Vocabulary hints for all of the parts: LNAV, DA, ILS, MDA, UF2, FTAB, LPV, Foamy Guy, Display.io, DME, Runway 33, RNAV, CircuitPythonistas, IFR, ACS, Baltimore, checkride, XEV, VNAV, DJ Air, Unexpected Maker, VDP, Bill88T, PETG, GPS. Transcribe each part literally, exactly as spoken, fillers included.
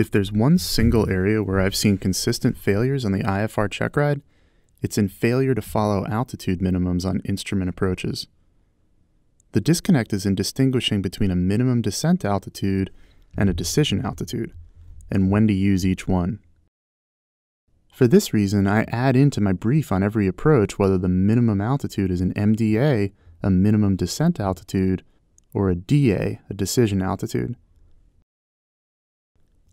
If there's one single area where I've seen consistent failures on the I F R checkride, it's in failure to follow altitude minimums on instrument approaches. The disconnect is in distinguishing between a minimum descent altitude and a decision altitude, and when to use each one. For this reason, I add into my brief on every approach whether the minimum altitude is an M D A, a minimum descent altitude, or a D A, a decision altitude.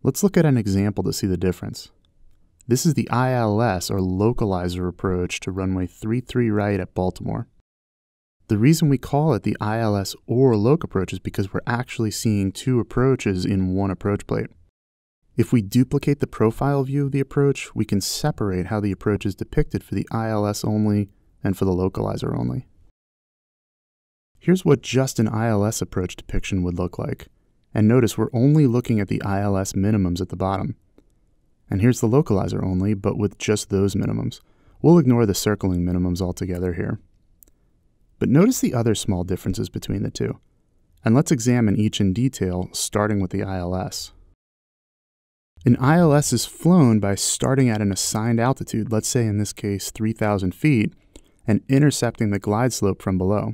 Let's look at an example to see the difference. This is the I L S, or localizer, approach to runway thirty-three right at Baltimore. The reason we call it the I L S or loc approach is because we're actually seeing two approaches in one approach plate. If we duplicate the profile view of the approach, we can separate how the approach is depicted for the I L S only and for the localizer only. Here's what just an I L S approach depiction would look like. And notice we're only looking at the I L S minimums at the bottom. And here's the localizer only, but with just those minimums. We'll ignore the circling minimums altogether here. But notice the other small differences between the two. And let's examine each in detail, starting with the I L S. An I L S is flown by starting at an assigned altitude, let's say in this case three thousand feet, and intercepting the glide slope from below.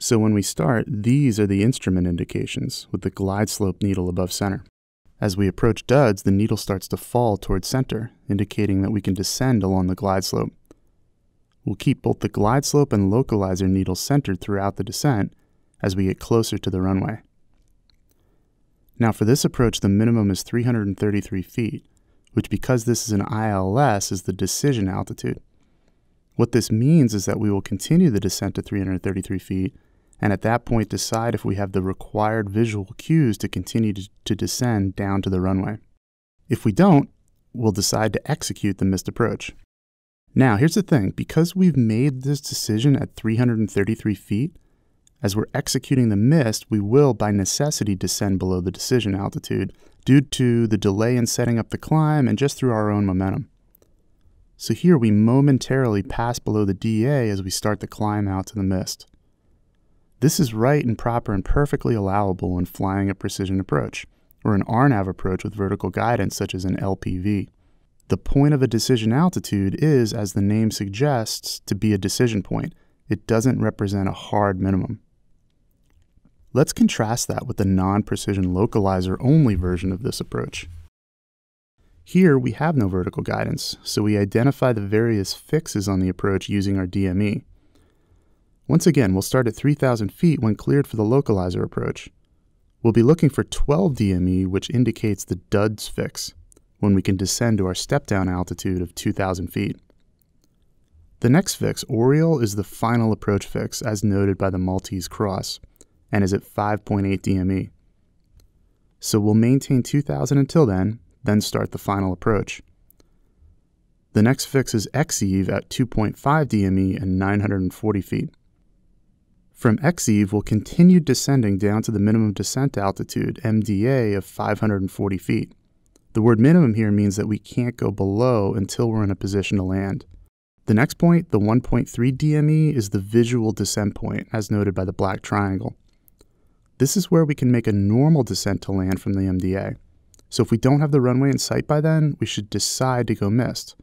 So when we start, these are the instrument indications, with the glide slope needle above center. As we approach duds, the needle starts to fall towards center, indicating that we can descend along the glide slope. We'll keep both the glide slope and localizer needle centered throughout the descent as we get closer to the runway. Now for this approach, the minimum is three hundred thirty-three feet, which, because this is an I L S, is the decision altitude. What this means is that we will continue the descent to three hundred thirty-three feet, and at that point decide if we have the required visual cues to continue to, to descend down to the runway. If we don't, we'll decide to execute the missed approach. Now here's the thing, because we've made this decision at three hundred thirty-three feet, as we're executing the missed, we will by necessity descend below the decision altitude due to the delay in setting up the climb and just through our own momentum. So here we momentarily pass below the D A as we start the climb out to the missed. This is right and proper and perfectly allowable when flying a precision approach, or an R NAV approach with vertical guidance such as an L P V. The point of a decision altitude is, as the name suggests, to be a decision point. It doesn't represent a hard minimum. Let's contrast that with the non-precision localizer-only version of this approach. Here, we have no vertical guidance, so we identify the various fixes on the approach using our D M E. Once again, we'll start at three thousand feet when cleared for the localizer approach. We'll be looking for twelve D M E, which indicates the duds fix, when we can descend to our step-down altitude of two thousand feet. The next fix, Oriole, is the final approach fix, as noted by the Maltese cross, and is at five point eight D M E. So we'll maintain two thousand until then, then start the final approach. The next fix is X E V at two point five D M E and nine hundred forty feet. From X E V, we'll continue descending down to the minimum descent altitude, M D A, of five hundred forty feet. The word minimum here means that we can't go below until we're in a position to land. The next point, the one point three D M E, is the visual descent point, as noted by the black triangle. This is where we can make a normal descent to land from the M D A. So if we don't have the runway in sight by then, we should decide to go missed.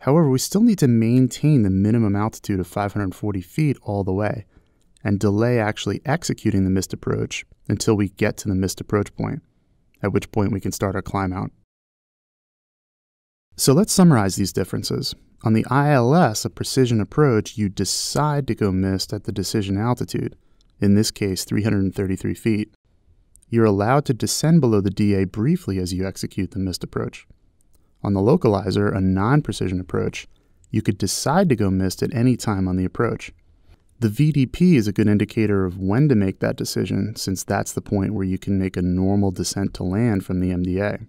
However, we still need to maintain the minimum altitude of five hundred forty feet all the way, and delay actually executing the missed approach until we get to the missed approach point, at which point we can start our climb out. So let's summarize these differences. On the I L S, a precision approach, you decide to go missed at the decision altitude, in this case three hundred thirty-three feet. You're allowed to descend below the D A briefly as you execute the missed approach. On the localizer, a non-precision approach, you could decide to go missed at any time on the approach. The V D P is a good indicator of when to make that decision, since that's the point where you can make a normal descent to land from the M D A.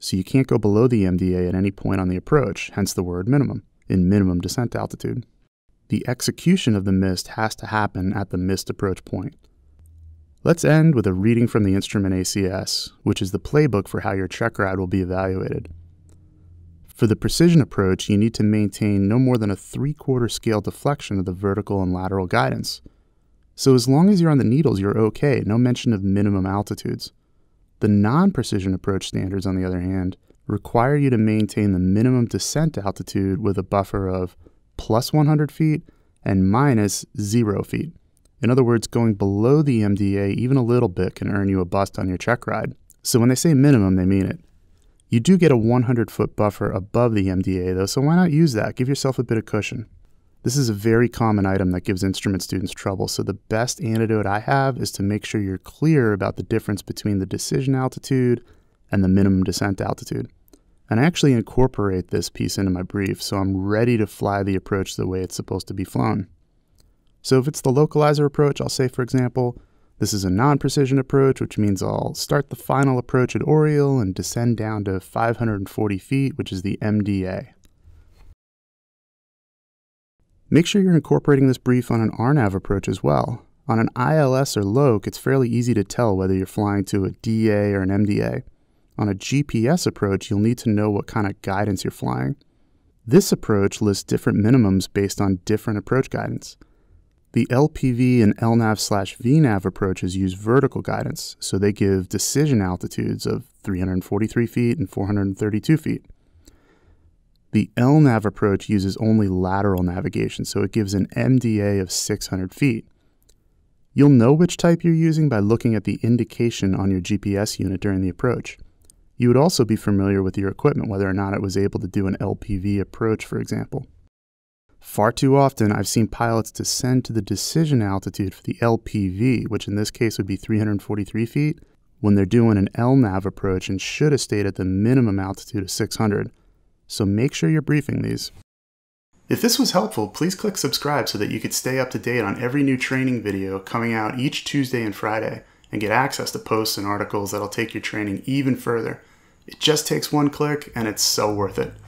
So you can't go below the M D A at any point on the approach, hence the word minimum, in minimum descent altitude. The execution of the missed has to happen at the missed approach point. Let's end with a reading from the instrument A C S, which is the playbook for how your checkride will be evaluated. For the precision approach, you need to maintain no more than a three-quarter scale deflection of the vertical and lateral guidance. So as long as you're on the needles, you're okay, no mention of minimum altitudes. The non-precision approach standards, on the other hand, require you to maintain the minimum descent altitude with a buffer of plus one hundred feet and minus zero feet. In other words, going below the M D A even a little bit can earn you a bust on your check ride. So when they say minimum, they mean it. You do get a one hundred foot buffer above the M D A though, so why not use that? Give yourself a bit of cushion. This is a very common item that gives instrument students trouble, so the best antidote I have is to make sure you're clear about the difference between the decision altitude and the minimum descent altitude. And I actually incorporate this piece into my brief, so I'm ready to fly the approach the way it's supposed to be flown. So if it's the localizer approach, I'll say, for example, this is a non-precision approach, which means I'll start the final approach at Oriole and descend down to five hundred forty feet, which is the M D A. Make sure you're incorporating this brief on an R NAV approach as well. On an I L S or LOC, it's fairly easy to tell whether you're flying to a D A or an M D A. On a G P S approach, you'll need to know what kind of guidance you're flying. This approach lists different minimums based on different approach guidance. The L P V and L NAV slash V NAV approaches use vertical guidance, so they give decision altitudes of three hundred forty-three feet and four hundred thirty-two feet. The L NAV approach uses only lateral navigation, so it gives an M D A of six hundred feet. You'll know which type you're using by looking at the indication on your G P S unit during the approach. You would also be familiar with your equipment, whether or not it was able to do an L P V approach, for example. Far too often, I've seen pilots descend to the decision altitude for the L P V, which in this case would be three hundred forty-three feet, when they're doing an L NAV approach and should have stayed at the minimum altitude of six hundred. So make sure you're briefing these. If this was helpful, please click subscribe so that you could stay up to date on every new training video coming out each Tuesday and Friday and get access to posts and articles that'll take your training even further. It just takes one click and it's so worth it.